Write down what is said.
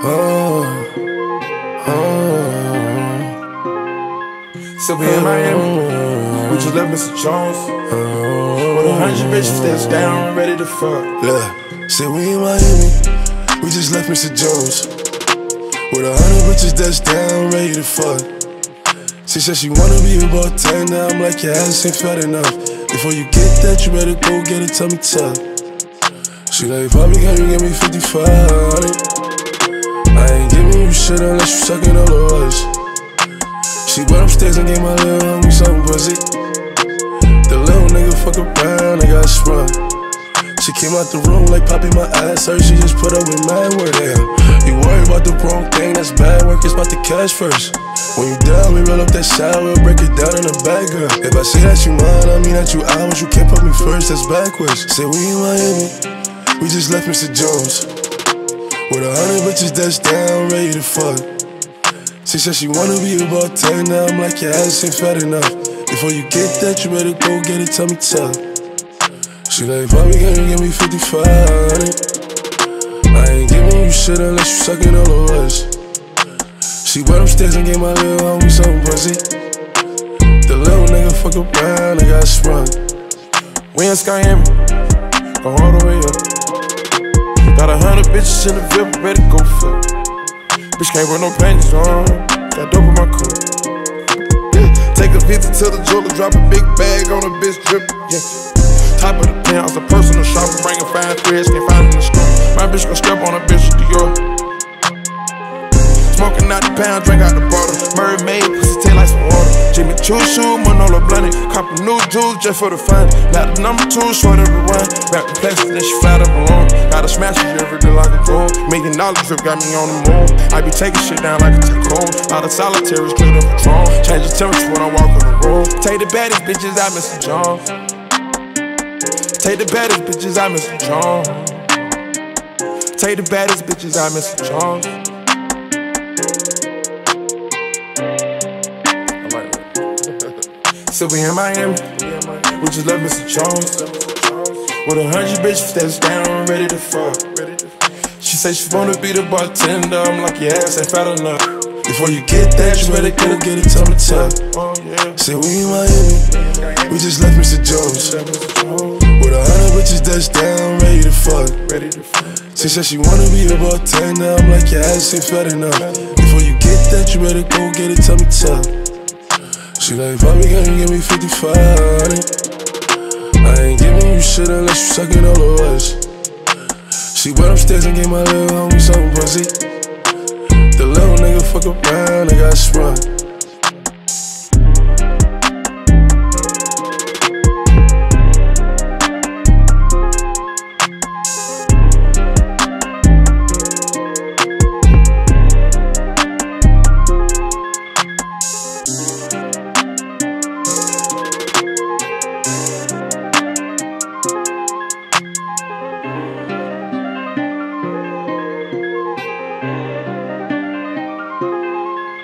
So we in Miami, we just left Mr. Jones. With 100 bitches steps down, ready to fuck. Look, say we in Miami, we just left Mr. Jones. With 100 bitches that's down, ready to fuck. She said she wanna be a bartender. I'm like, your ass ain't fat enough. Before you get that, you better go get it, tell me tough. She like, Poppy, can you get me 5500? I ain't giving you shit unless you suckin' all the words. She went upstairs and gave my little homie something pussy. The little nigga fuck around and got sprung. She came out the room like popping my ass hurt. She just put up with mad work, damn. You worry about the wrong thing, that's bad work. It's about the cash first. When you down, we roll up that shot, we'll break it down in the back, girl. If I say that you mine, I mean that you ours. You can't put me first, that's backwards. Say we in Miami, we just left Mr. Jones. With 100 bitches that's down, ready to fuck. She said she wanna be a bartender. I'm like, your ass ain't fat enough. Before you get that, you better go get it, tell me tough. She like, Bobby, can you give me 5500? I ain't giving you shit unless you suckin' all the words. She went upstairs and gave my little homie something pussy. The little nigga fuck around and got sprung. We in Miami, go all the way up. Got 100 bitches in the VIP, better go fuck. Bitch can't wear no panties on, got dope in my coat. Yeah. Take a visit to the jeweler, drop a big bag on a bitch drip. Yeah. Top of the penthouse, a personal shopper, bringing fine threads, can't find in the store. My bitch gon' step on a bitch with Dior. Smoking out the pound, drink out the bottle. Mermaid, pussy tail like some water. Jimmy Choo shoe, Manolo Blahnik. Cop a new jewels just for the fun. Now the #2, short everyone. Wrap the plastic, then she flat up alone. Gotta smash it every day like a gold. $1 million drip got me on the move. I be taking shit down like a cold. Out of solitary, clean up control. Change the temperature when I walk on the road. Take the baddest bitches out, Mr. Jones. Take the baddest bitches out, Mr. Jones. Take the baddest bitches out, Mr. Jones. I like that. So we in Miami, we just left Mr. Jones. With 100 bitches that's down, ready to fuck. She say she wanna be the bartender. I'm like, your ass ain't fat enough. Before you get that, you better go get it, tell me tough. Say we in Miami, we just left Mr. Jones. With 100 bitches that's down, ready to fuck. She said she wanna be a bartender. I'm like, your ass ain't fat enough. Before you get that, you better go get it, tell me tough. She like, Bobby, can you give me 5500? I ain't giving you shit unless you suckin' all the words. She went upstairs and gave my little homie something pussy. The little nigga fuck around and got sprung.